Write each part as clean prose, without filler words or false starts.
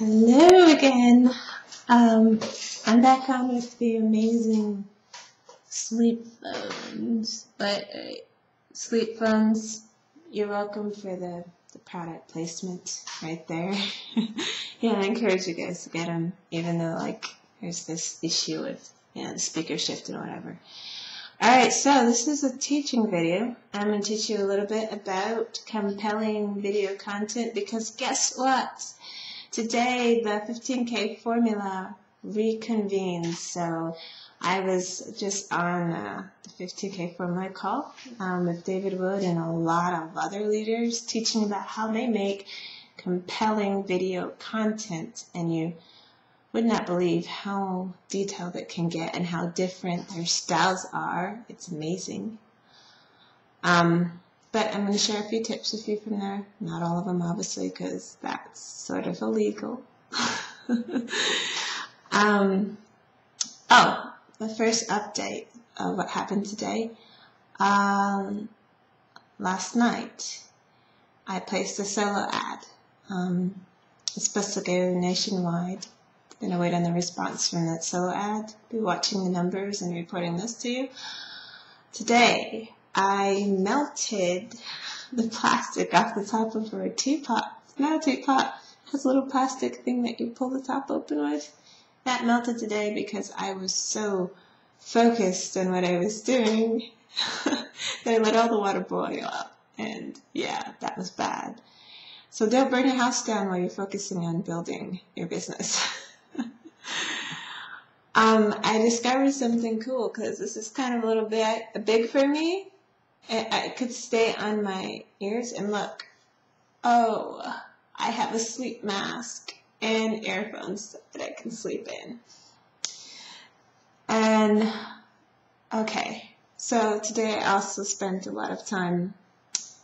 Hello again. I'm back on with the amazing Sleepphones. But Sleepphones, you're welcome for the product placement right there. Yeah, I encourage you guys to get them, even though like there's this issue with the speaker shift and whatever. Alright, so this is a teaching video. I'm going to teach you a little bit about compelling video content because guess what? Today the 15K Formula reconvenes. So I was just on the 15K Formula call with David Wood and a lot of other leaders teaching about how they make compelling video content, and you would not believe how detailed it can get and how different their styles are. It's amazing. But I'm going to share a few tips with you from there. Not all of them, obviously, because that's sort of illegal. Oh, the first update of what happened today. Last night, I placed a solo ad. It's supposed to go nationwide. Gonna wait on the response from that solo ad. Be watching the numbers and reporting this to you. Today, I melted the plastic off the top of our teapot. It's not a teapot. It has a little plastic thing that you pull the top open with. That melted today because I was so focused on what I was doing that I let all the water boil up. And yeah, that was bad. So don't burn your house down while you're focusing on building your business. I discovered something cool because this is kind of a little bit big for me. I could stay on my ears and look. Oh, I have a sleep mask and earphones that I can sleep in. And okay, so today I also spent a lot of time with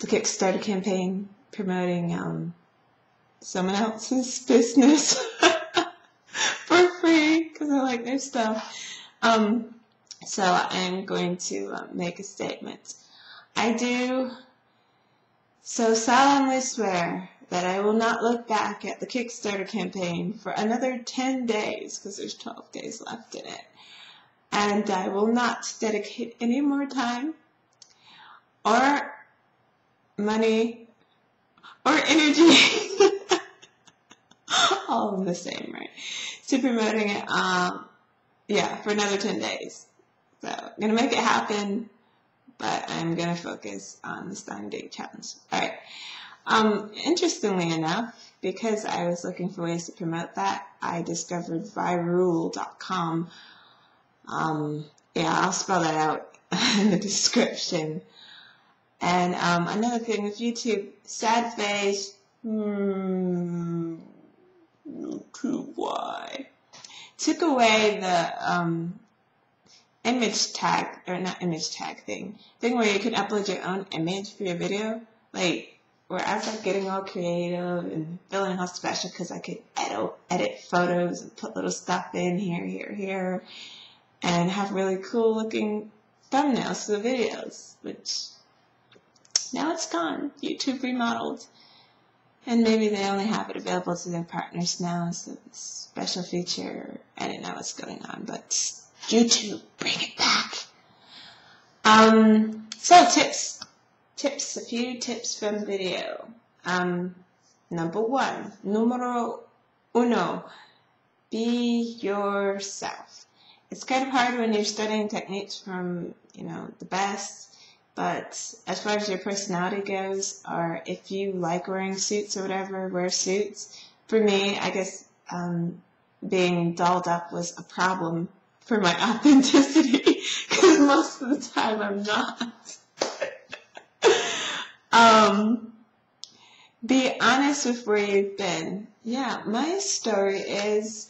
the Kickstarter campaign promoting someone else's business. Because I like their stuff. So I'm going to make a statement. I do so solemnly swear that I will not look back at the Kickstarter campaign for another 10 days, because there's 12 days left in it. And I will not dedicate any more time or money or energy. All the same, right? To promoting it, yeah, for another 10 days. So I'm going to make it happen, but I'm going to focus on the Stein Day Challenge. All right. Interestingly enough, because I was looking for ways to promote that, I discovered Virule.com. Yeah, I'll spell that out in the description. And another thing with YouTube, sad face. Why? Took away the image tag, or not image tag thing where you can upload your own image for your video. Like, where I was like getting all creative and feeling all special because I could edit photos and put little stuff in here, and have really cool looking thumbnails for the videos, which now it's gone. YouTube remodeled. And maybe they only have it available to their partners now as a special feature. I don't know what's going on, but YouTube, bring it back. So tips, a few tips from video. Number one, numero uno, be yourself. It's kind of hard when you're studying techniques from, the best. But as far as your personality goes, or if you like wearing suits or whatever, wear suits. For me, I guess being dolled up was a problem for my authenticity because most of the time I'm not. Be honest with where you've been. Yeah, my story is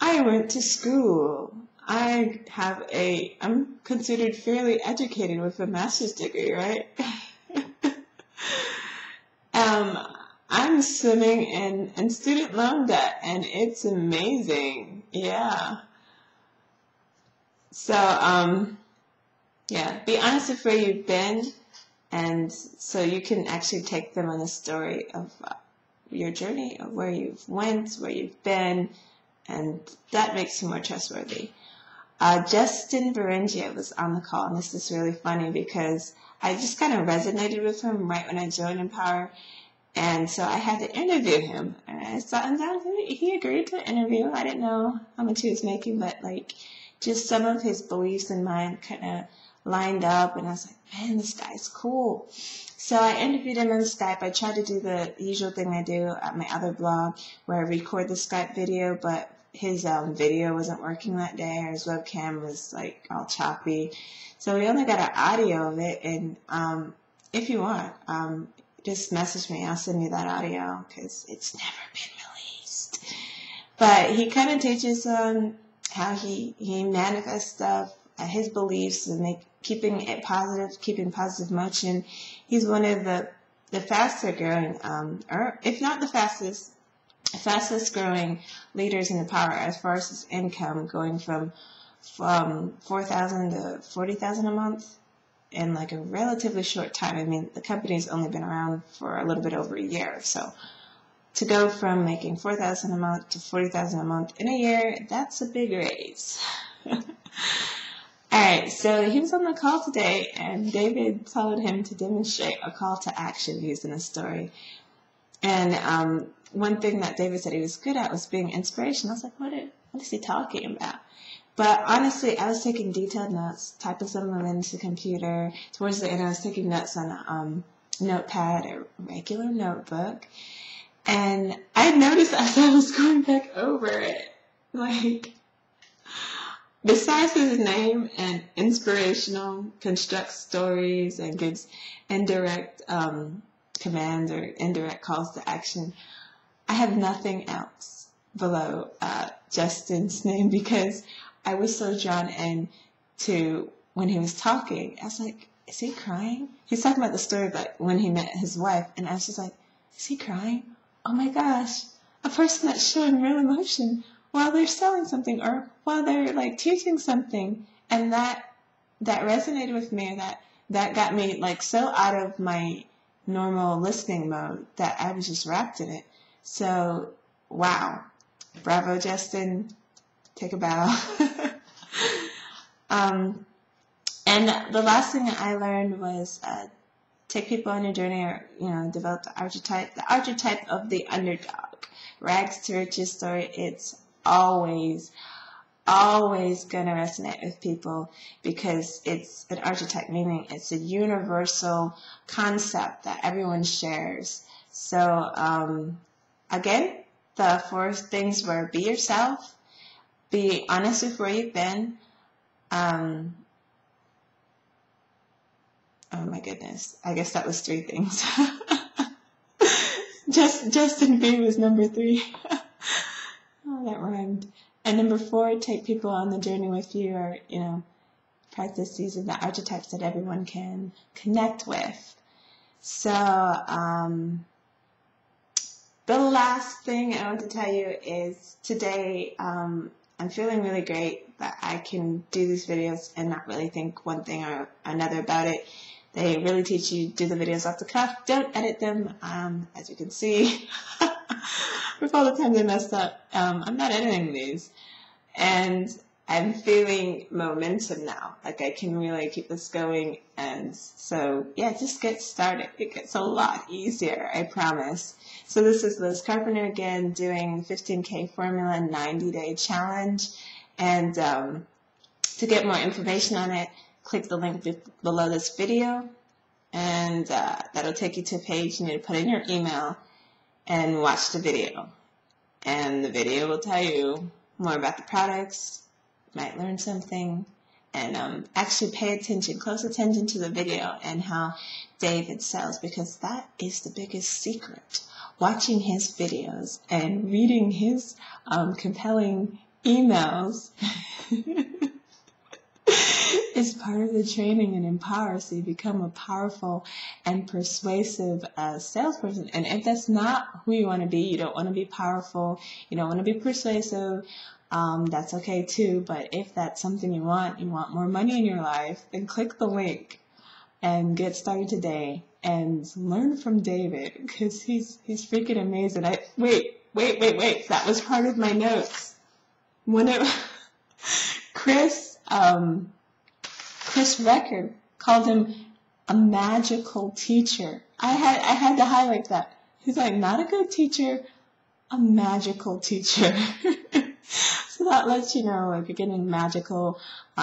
I went to school. I'm considered fairly educated with a master's degree, right? I'm swimming in student loan debt, and it's amazing. Yeah. So, yeah, be honest with where you've been, and so you can actually take them on a story of your journey of where you've went, where you've been, and that makes you more trustworthy. Justin Verrengia was on the call, and this is really funny because I just kind of resonated with him right when I joined Empower, and so I had to interview him. And I sat him down, he agreed to interview. I didn't know how much he was making, but like just some of his beliefs and mine kind of lined up, and I was like, man, this guy's cool. So I interviewed him on Skype. I tried to do the usual thing I do at my other blog where I record the Skype video, but his video wasn't working that day, or his webcam was like all choppy. So we only got an audio of it, and if you want, just message me. I'll send you that audio because it's never been released. But he kind of teaches on how he manifests stuff, his beliefs, and keeping it positive, keeping positive motion. He's one of the faster growing, or if not the fastest growing leaders in Empower as far as his income, going from $4,000 to $40,000 a month in like a relatively short time. I mean, the company's only been around for a little bit over a year, so to go from making $4,000 a month to $40,000 a month in a year, that's a big raise. All right, so he was on the call today, and David told him to demonstrate a call to action using a story. And one thing that David said he was good at was being inspirational. I was like, what is he talking about? But honestly, I was taking detailed notes, typing some of them into the computer. Towards the end, I was taking notes on a notepad, a regular notebook. And I noticed as I was going back over it, like, besides his name and inspirational, constructs stories and gives indirect commands or indirect calls to action, I have nothing else below Justin's name because I was so drawn in to when he was talking. I was like, is he crying? He's talking about the story of like when he met his wife, and I was just like, is he crying? Oh my gosh, a person that's showing real emotion while they're selling something or while they're like teaching something. And that resonated with me, that got me like so out of my normal listening mode that I was just wrapped in it. So, wow. Bravo, Justin. Take a bow. And the last thing that I learned was take people on your journey, or develop the archetype of the underdog. Rags to riches story. It's always going to resonate with people because it's an archetype, meaning it's a universal concept that everyone shares. So, again, the four things were be yourself, be honest with where you've been. Oh my goodness, I guess that was three things. Justin B was number 3. Oh, that rhymed. And number 4, take people on the journey with you, or, practice using the archetypes that everyone can connect with. So, the last thing I want to tell you is today, I'm feeling really great that I can do these videos and not really think one thing or another about it. They really teach you do the videos off the cuff. Don't edit them, as you can see. With all the time they messed up, I'm not editing these. And I'm feeling momentum now. Like I can really keep this going. And so, yeah, just get started. It gets a lot easier, I promise. So this is Lis Carpenter again doing 15K Formula 90-day challenge. And to get more information on it, click the link below this video. And that'll take you to a page you need to put in your email and watch the video. And the video will tell you more about the products, might learn something, and actually pay attention, close attention to the video and how David sells, because that is the biggest secret. Watching his videos and reading his compelling emails is part of the training in Empower, so you become a powerful and persuasive salesperson. And if that's not who you want to be, you don't want to be powerful, you don't want to be persuasive, that's okay too. But if that's something you want more money in your life, then click the link and get started today and learn from David, because he's freaking amazing. Wait, that was part of my notes. Chris Record called him a magical teacher. I had to highlight that. He's like, not a good teacher, a magical teacher. So that lets you know if you're getting magical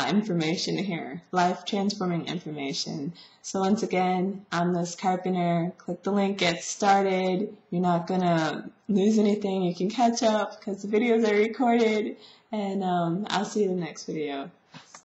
information here, life-transforming information. So once again, I'm Lis Carpenter. Click the link, get started. You're not going to lose anything. You can catch up because the videos are recorded. And I'll see you in the next video.